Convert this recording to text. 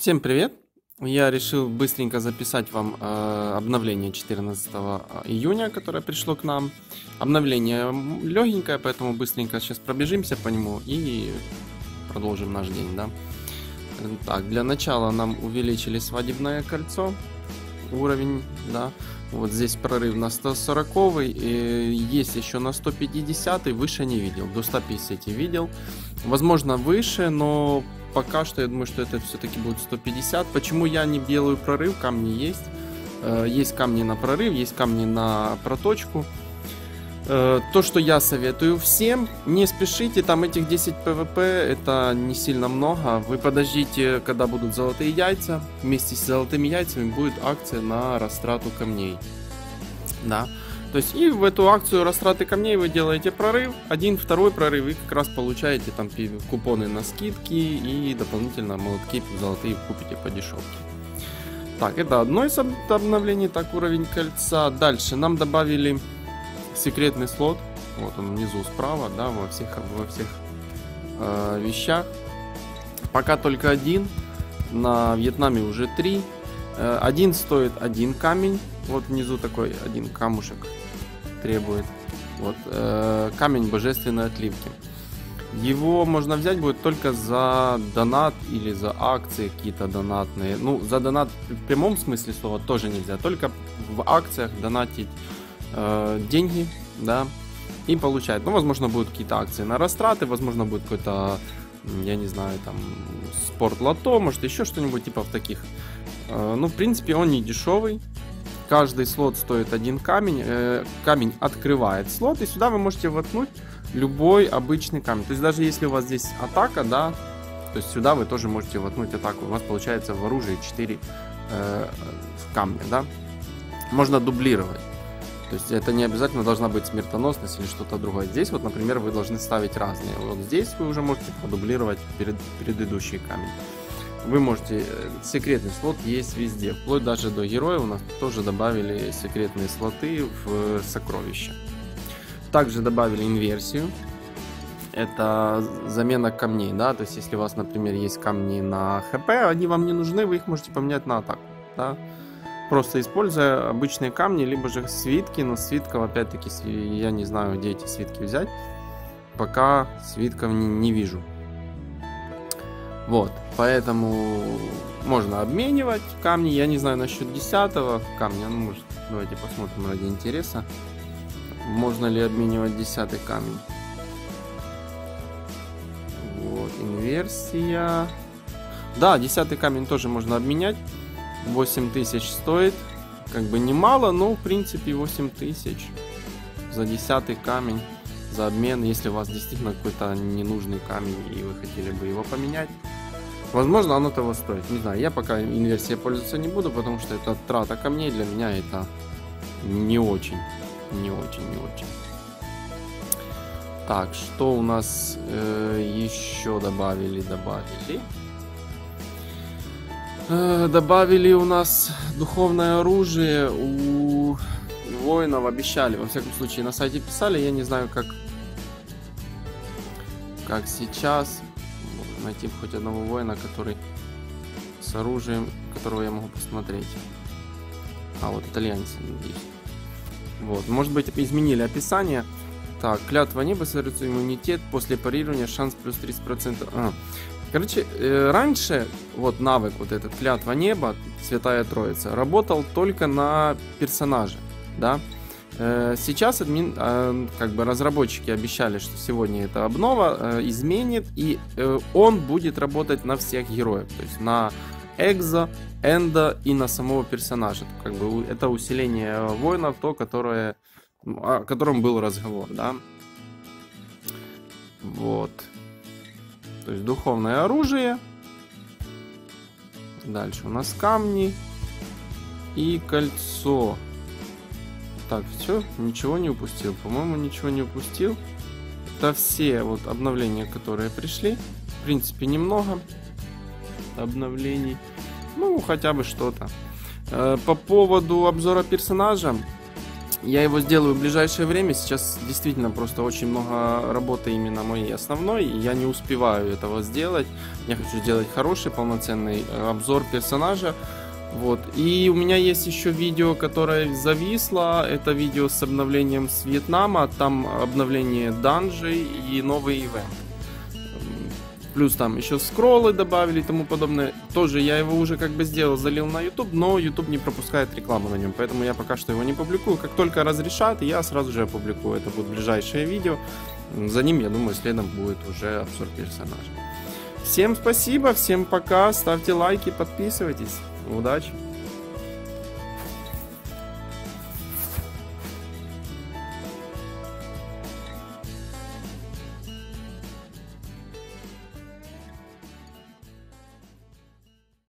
Всем привет! Я решил быстренько записать вам обновление 14 июня, которое пришло к нам. Обновление легенькое, поэтому быстренько сейчас пробежимся по нему и продолжим наш день, да? Так, для начала нам увеличили свадебное кольцо, уровень, да? Вот здесь прорыв на 140, и есть еще на 150, выше не видел, до 150 видел. Возможно выше, но... Пока что я думаю, что это все-таки будет 150. Почему я не делаю прорыв? Камни есть. Есть камни на прорыв, есть камни на проточку. То, что я советую всем, не спешите, там этих 10 ПВП, это не сильно много. Вы подождите, когда будут золотые яйца. Вместе с золотыми яйцами будет акция на растрату камней. Да. То есть и в эту акцию растраты камней вы делаете прорыв, один, второй прорыв, и как раз получаете там купоны на скидки и дополнительно молотки золотые купите по дешевке. Так, это одно из обновлений, так, уровень кольца. Дальше нам добавили секретный слот, вот он внизу справа, да, во всех вещах. Пока только один, на Вьетнаме уже 3. Один стоит 1 камень. Вот внизу такой один камушек требует. Вот камень божественной отливки. Его можно взять будет только за донат или за акции какие-то донатные. Ну, за донат в прямом смысле слова тоже нельзя. Только в акциях донатить деньги, да, и получать. Ну, возможно, будут какие-то акции на растраты, возможно, будет какой-то, я не знаю, там, спортлото, может, еще что-нибудь типа в таких. Ну, в принципе, он не дешевый. Каждый слот стоит 1 камень, камень открывает слот, и сюда вы можете воткнуть любой обычный камень. То есть даже если у вас здесь атака, да, то есть сюда вы тоже можете воткнуть атаку. У вас получается в оружии 4 камня, да. Можно дублировать. То есть это не обязательно должна быть смертоносность или что-то другое. Здесь вот, например, вы должны ставить разные. Вот здесь вы уже можете подублировать предыдущий камень. Вы можете, секретный слот есть везде, вплоть даже до героя у нас тоже добавили секретные слоты в сокровища. Также добавили инверсию, это замена камней, да, то есть если у вас, например, есть камни на хп, они вам не нужны, вы их можете поменять на атаку, да? Просто используя обычные камни, либо же свитки, но свитков опять-таки, я не знаю, где эти свитки взять, пока свитков не вижу. Вот, поэтому можно обменивать камни, я не знаю насчет 10-го камня, ну, может, давайте посмотрим ради интереса, можно ли обменивать 10-й камень. Вот, инверсия. Да, 10-й камень тоже можно обменять, 8000 стоит, как бы немало, но, в принципе, 8000 за 10-й камень. За обмен, если у вас действительно какой-то ненужный камень и вы хотели бы его поменять, возможно, оно того стоит. Не знаю, я пока инверсией пользоваться не буду, потому что это трата камней, для меня это не очень. Так, что у нас еще добавили? Добавили у нас духовное оружие у воинов, обещали, во всяком случае на сайте писали, я не знаю как сейчас найти хоть одного воина, который с оружием, которого я могу посмотреть. А вот итальянцы, надеюсь. Вот, может быть, изменили описание. Так, клятва неба, сверится иммунитет после парирования, шанс плюс 30%. Короче, раньше вот навык вот этот клятва неба, Святая Троица, работал только на персонаже. Да? Сейчас админ, как бы разработчики обещали, что сегодня эта обнова изменит, и он будет работать на всех героев, то есть на Экзо, Эндо и на самого персонажа. Как бы это усиление воинов, то, которое, о котором был разговор, да? Вот. То есть духовное оружие. Дальше у нас камни и кольцо. Так, все, ничего не упустил. По-моему, ничего не упустил. Это все вот обновления, которые пришли. В принципе, немного обновлений. Ну, хотя бы что-то. По поводу обзора персонажа. Я его сделаю в ближайшее время. Сейчас действительно просто очень много работы именно моей основной, и я не успеваю этого сделать. Я хочу сделать хороший, полноценный обзор персонажа. Вот. И у меня есть еще видео, которое зависло. Это видео с обновлением с Вьетнама. Там обновление Данжи и новый ивент. Плюс там еще скроллы добавили и тому подобное. Тоже я его уже как бы сделал, залил на YouTube, но YouTube не пропускает рекламу на нем. Поэтому я пока что его не публикую. Как только разрешат, я сразу же опубликую. Это будет ближайшее видео. За ним, я думаю, следом будет уже обзор персонажа. Всем спасибо, всем пока. Ставьте лайки, подписывайтесь. Удачи!